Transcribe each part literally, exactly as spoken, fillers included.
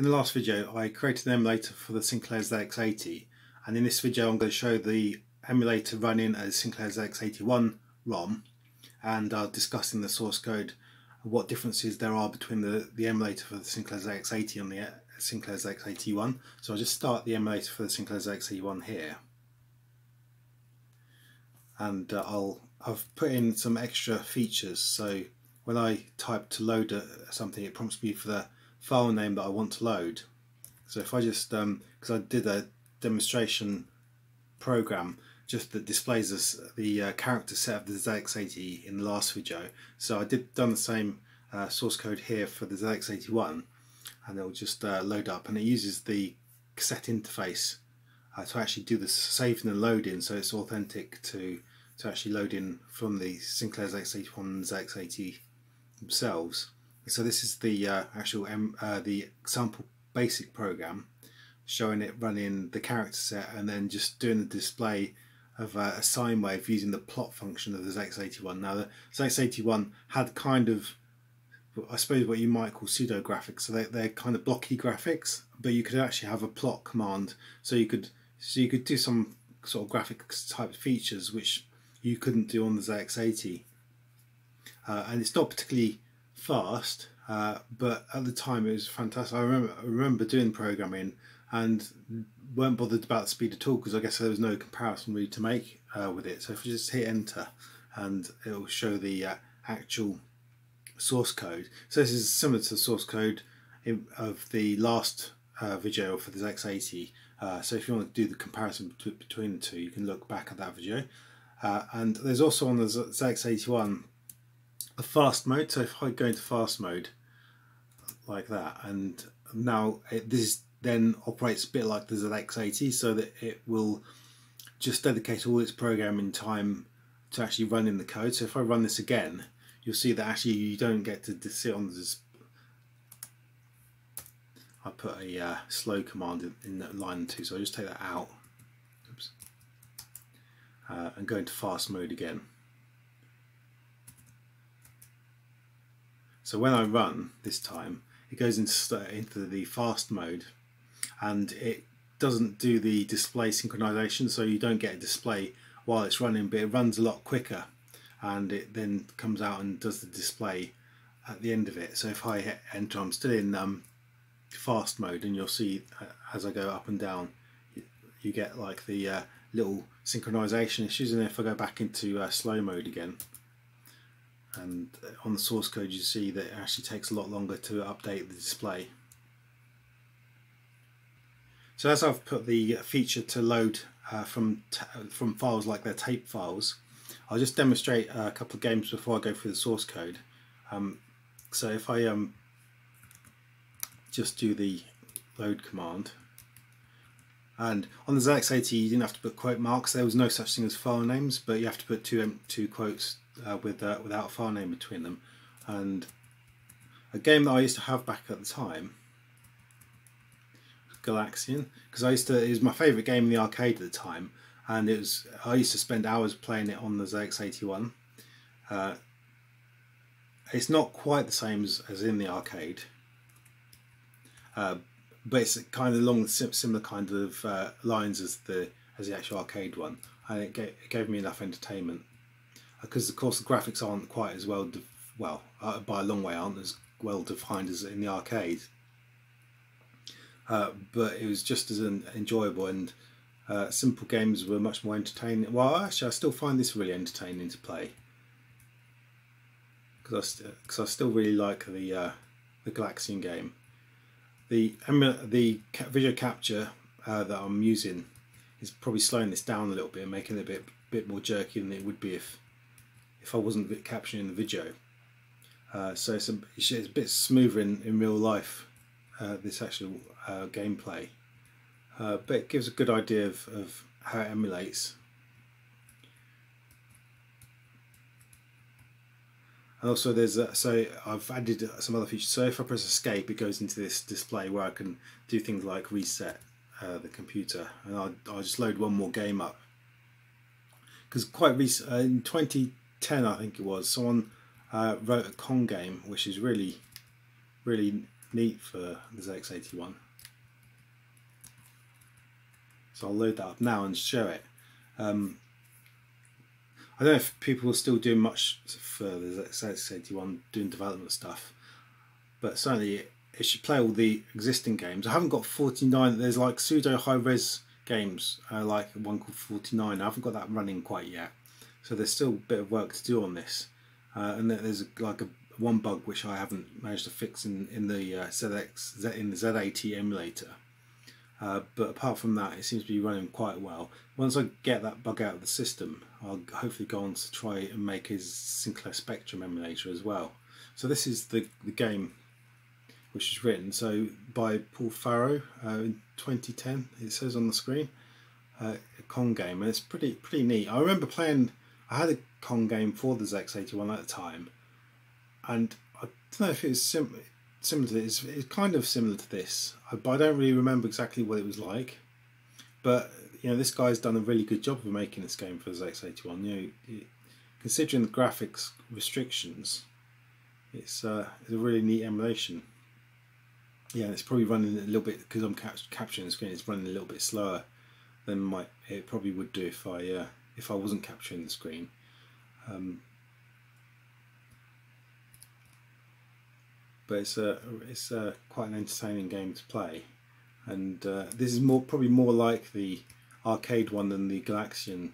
In the last video I created an emulator for the Sinclair Z X eighty, and in this video I'm going to show the emulator running a Sinclair Z X eighty-one ROM and uh, discussing the source code and what differences there are between the, the emulator for the Sinclair Z X eighty and the Sinclair Z X eighty-one. So I'll just start the emulator for the Sinclair Z X eighty-one here, and uh, I'll, I've put in some extra features, so when I type to load something it prompts me for the file name that I want to load. So if I just, because um, I did a demonstration program just that displays us the uh, character set of the Z X eighty in the last video, so I did done the same uh, source code here for the Z X eighty-one, and it'll just uh, load up, and it uses the cassette interface uh, to actually do the saving and loading, so it's authentic to to actually load in from the Sinclair Z X eighty-one and Z X eighty themselves. So this is the uh, actual M, uh, the sample BASIC program, showing it running the character set and then just doing the display of uh, a sine wave using the plot function of the Z X eighty-one. Now the Z X eighty-one had kind of, I suppose, what you might call pseudo graphics, so they, they're kind of blocky graphics, but you could actually have a plot command, so you could so you could do some sort of graphics type features which you couldn't do on the Z X eighty, uh, and it's not particularly fast, uh, but at the time it was fantastic. I remember, I remember doing programming and weren't bothered about the speed at all, because I guess there was no comparison really to make uh, with it. So if you just hit enter, and it will show the uh, actual source code. So this is similar to the source code in, of the last uh, video for the Z X eighty. Uh, so if you want to do the comparison between the two, you can look back at that video. Uh, and there's also on the Z X eighty-one a fast mode. So if I go into fast mode like that, and now it, this then operates a bit like the Z X eighty, so that it will just dedicate all its programming time to actually running the code. So if I run this again, you'll see that actually you don't get to sit on this. I put a uh, slow command in, in that line two, so I'll just take that out. Oops. Uh, and go into fast mode again. So when I run this time, it goes into, into the fast mode, and it doesn't do the display synchronization, so you don't get a display while it's running, but it runs a lot quicker, and it then comes out and does the display at the end of it. So if I hit enter, I'm still in um, fast mode, and you'll see uh, as I go up and down, you, you get like the uh, little synchronization issues. And if I go back into uh, slow mode again, and on the source code you see that it actually takes a lot longer to update the display. So as I've put the feature to load uh, from from files like their tape files, I'll just demonstrate a couple of games before I go through the source code. Um, so if I um, just do the load command. And on the Z X eighty you didn't have to put quote marks, there was no such thing as file names, but you have to put two, two quotes uh, with, uh, without a file name between them. And a game that I used to have back at the time, Galaxian, because I used to, it was my favourite game in the arcade at the time, and it was, I used to spend hours playing it on the Z X eighty-one. Uh, it's not quite the same as, as in the arcade, uh, but it's kind of along the similar kind of uh, lines as the as the actual arcade one, and it gave, it gave me enough entertainment, because uh, of course the graphics aren't quite as well, well uh, by a long way aren't as well defined as in the arcade, uh, but it was just as an enjoyable, and uh, simple games were much more entertaining. Well, actually I still find this really entertaining to play, because I, st I still really like the uh, the Galaxian game. The, the video capture uh, that I'm using is probably slowing this down a little bit and making it a bit, bit more jerky than it would be if if I wasn't capturing the video. Uh, so it's a, it's a bit smoother in, in real life, uh, this actual uh, gameplay. Uh, but it gives a good idea of, of how it emulates. And also there's a, so I've added some other features. So if I press escape, it goes into this display where I can do things like reset uh, the computer, and I'll, I'll just load one more game up. Because quite recent, uh, in twenty ten I think it was, someone uh, wrote a Con game, which is really, really neat for the Z X eighty-one. So I'll load that up now and show it. Um, I don't know if people are still doing much for the Z X eighty-one, doing development stuff, but certainly it should play all the existing games. I haven't got forty-nine, there's like pseudo high-res games, uh, like one called forty-nine, I haven't got that running quite yet. So there's still a bit of work to do on this. Uh, and there's like a one bug which I haven't managed to fix in, in the uh, Z X, in the Z eighty emulator. Uh, but apart from that, it seems to be running quite well. Once I get that bug out of the system, I'll hopefully go on to try and make a Sinclair Spectrum emulator as well. So this is the, the game which is written so by Paul Farrow uh, in twenty ten. It says on the screen, uh, a Kong game, and it's pretty pretty neat. I remember playing. I had a Kong game for the Z X eighty-one at the time, and I don't know if it's sim similar to this. It's kind of similar to this, but I don't really remember exactly what it was like. But you know, this guy's done a really good job of making this game for the Z X eighty-one. You know, considering the graphics restrictions, it's, uh, it's a really neat emulation. Yeah, it's probably running a little bit, because I'm cap capturing the screen, it's running a little bit slower than my, it probably would do if I uh, if I wasn't capturing the screen. Um, but it's a it's a, quite an entertaining game to play, and uh, this is more probably more like the arcade one than the Galaxian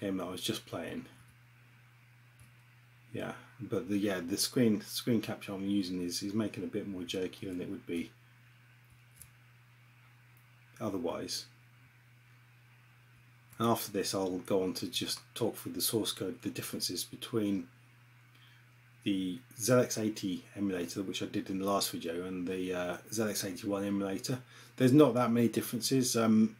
game that I was just playing. Yeah, but the yeah the screen screen capture I'm using is is making it a bit more jerky than it would be otherwise. And after this, I'll go on to just talk through the source code, the differences between the Z X eighty emulator, which I did in the last video, and the uh, Z X eighty-one emulator. There's not that many differences. Um,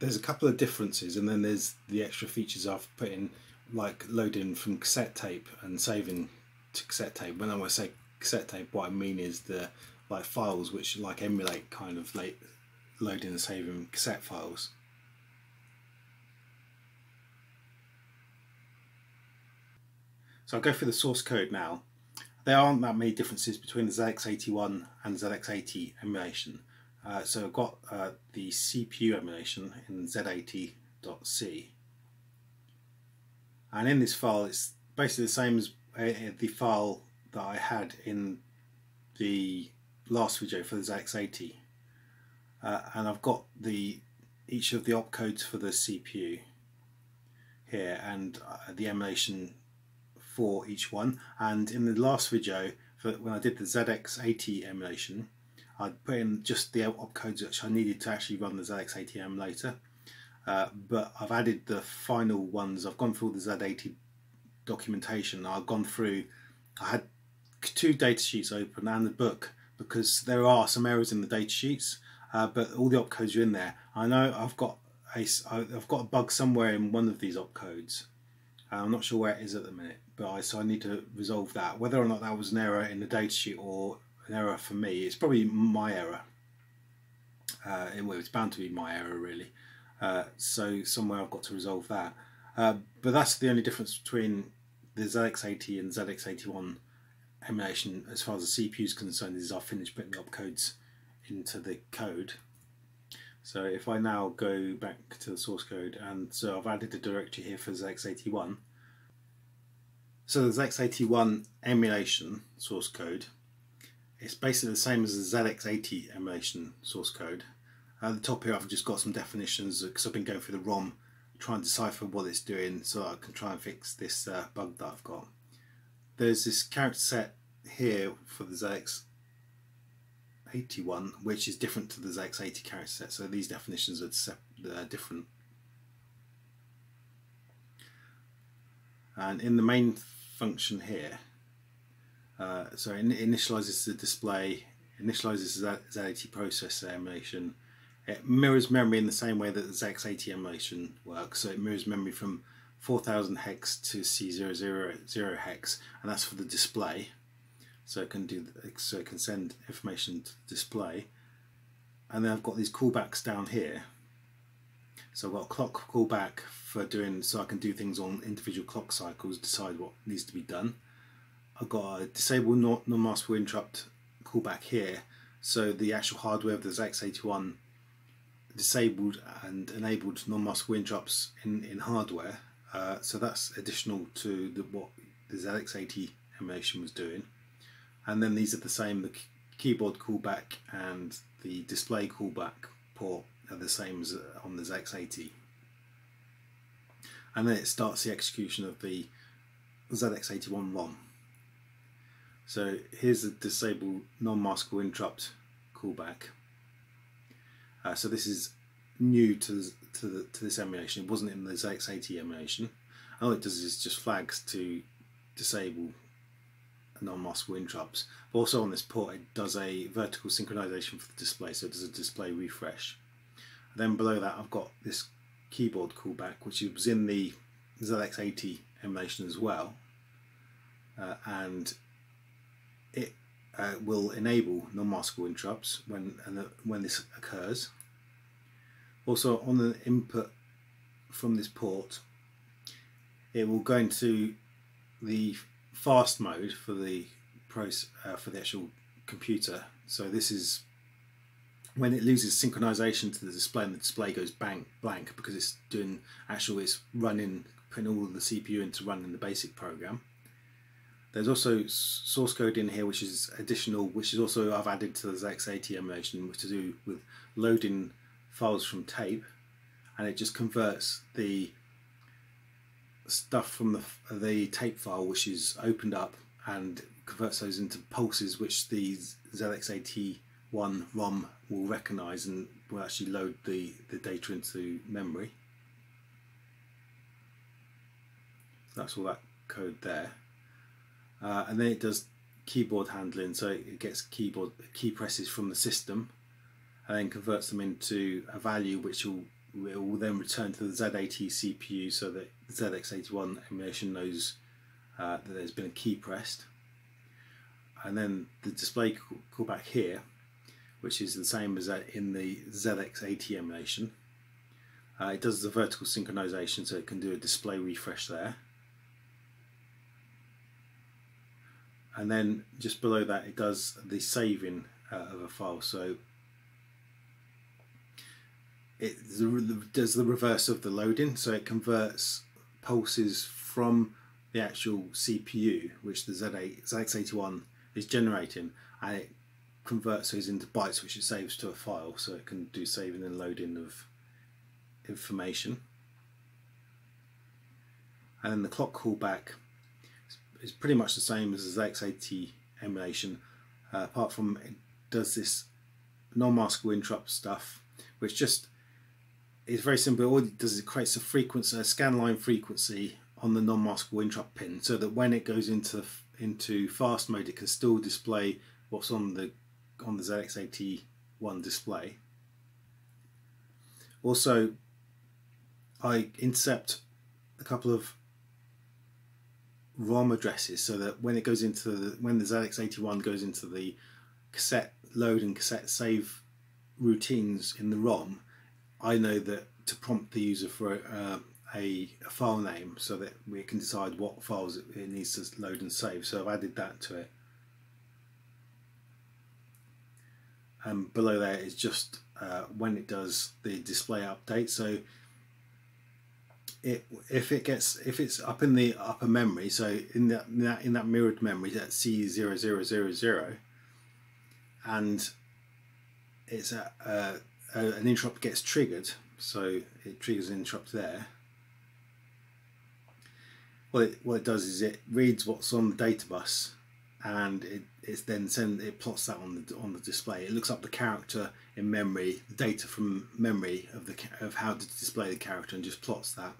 there's a couple of differences, and then there's the extra features I've put in, like loading from cassette tape and saving to cassette tape. When I say cassette tape, what I mean is the like files which like emulate kind of late loading and saving cassette files. So I'll go through the source code now. There aren't that many differences between the Z X eighty-one and the Z X eighty emulation. Uh, so I've got uh, the C P U emulation in Z eighty dot C. And in this file, it's basically the same as the file that I had in the last video for the Z X eighty. Uh, and I've got the each of the opcodes for the C P U here, and uh, the emulation for each one. And in the last video, for when I did the Z X eighty emulation, I put in just the opcodes which I needed to actually run the Z X eighty emulator. Uh, but I've added the final ones. I've gone through the Z eighty documentation. I've gone through, I had two data sheets open and the book, because there are some errors in the data sheets, uh, but all the opcodes are in there. I know I've got a, I've got a bug somewhere in one of these opcodes. I'm not sure where it is at the minute, but I, so I need to resolve that. Whether or not that was an error in the data sheet or an error for me, it's probably my error. Uh, it, well, it's bound to be my error, really. Uh, so somewhere I've got to resolve that, uh, but that's the only difference between the Z X eighty and Z X eighty-one emulation as far as the C P U is concerned, is I've finished putting the opcodes into the code. So if I now go back to the source code, and so I've added a directory here for Z X eighty-one. So the Z X eighty-one emulation source code, it's basically the same as the Z X eighty emulation source code. At the top here, I've just got some definitions, because I've been going through the ROM, trying to decipher what it's doing, so I can try and fix this uh, bug that I've got. There's this character set here for the Z X eighty-one, which is different to the Z X eighty character set, so these definitions are different. And in the main function here, uh, so it initializes the display, initializes the Z eighty processor emulation. It mirrors memory in the same way that the Z X eighty emulation works, so it mirrors memory from four thousand hex to C zero zero zero hex, and that's for the display. So it can do, so it can send information to the display. And then I've got these callbacks down here. So I've got a clock callback for doing, so I can do things on individual clock cycles, decide what needs to be done. I've got a disable non-maskable interrupt circle back here, so the actual hardware of the Z X eighty-one disabled and enabled non-mask wind drops in, in hardware, uh, so that's additional to the, what the Z X eighty emulation was doing. And then these are the same, the keyboard callback and the display callback port are the same as on the Z X eighty. And then it starts the execution of the Z X eighty-one ROM. So here's the disable non-maskable interrupt callback. Uh, so this is new to to, the, to this emulation. It wasn't in the Z X eighty emulation. All it does is just flags to disable non-maskable interrupts. But also on this port, it does a vertical synchronization for the display, so it does a display refresh. And then below that, I've got this keyboard callback, which was in the Z X eighty emulation as well, uh, and it uh, will enable non-maskable interrupts when and the, when this occurs. Also, on the input from this port, it will go into the fast mode for the process, uh, for the actual computer. So this is when it loses synchronization to the display and the display goes blank, blank because it's doing actual, it's running, putting all of the C P U into running the BASIC program. There's also source code in here, which is additional, which is also I've added to the Z X eighty emulation, which to do with loading files from tape, and it just converts the stuff from the, the tape file, which is opened up, and converts those into pulses, which the Z X eighty one ROM will recognize and will actually load the, the data into memory. So that's all that code there. Uh, and then it does keyboard handling, so it gets keyboard key presses from the system and then converts them into a value which will, will then return to the Z eighty C P U, so that the Z X eighty-one emulation knows uh, that there's been a key pressed. And then the display callback here, which is the same as that in the Z X eighty emulation. Uh, it does the vertical synchronization, so it can do a display refresh there. And then just below that, it does the saving uh, of a file. So it does the reverse of the loading, so it converts pulses from the actual C P U, which the Z X eighty-one is generating, and it converts those into bytes, which it saves to a file, so it can do saving and loading of information. And then the clock callback is pretty much the same as the Z X eighty emulation, uh, apart from it does this non-maskable interrupt stuff, which just is very simple. All it does is it creates a frequency, a scan line frequency on the non-maskable interrupt pin, so that when it goes into into fast mode, it can still display what's on the on the Z X eighty-one display. Also, I intercept a couple of ROM addresses, so that when it goes into the, when the Z X eighty-one goes into the cassette load and cassette save routines in the ROM, I know that to prompt the user for uh, a, a file name, so that we can decide what files it needs to load and save. So I've added that to it. And below there is just uh, when it does the display update. So it, if it gets if it's up in the upper memory, so in that in that, in that mirrored memory, that's C zero zero zero zero, and it's a, uh, a, an interrupt gets triggered, so it triggers an interrupt there. What it what it does is it reads what's on the data bus, and it it's then send it plots that on the on the display. It looks up the character in memory, the data from memory of the of how to display the character, and just plots that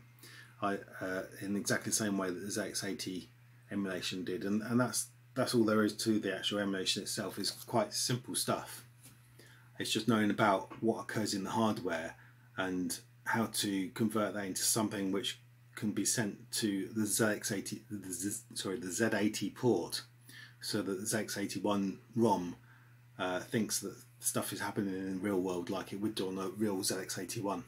I uh, in exactly the same way that the Z X eighty emulation did. And and that's that's all there is to the actual emulation itself. It's quite simple stuff. It's just knowing about what occurs in the hardware and how to convert that into something which can be sent to the Z X eighty the Z, sorry the Z eighty port, so that the Z X eighty-one ROM uh, thinks that stuff is happening in the real world like it would do on a real Z X eighty-one.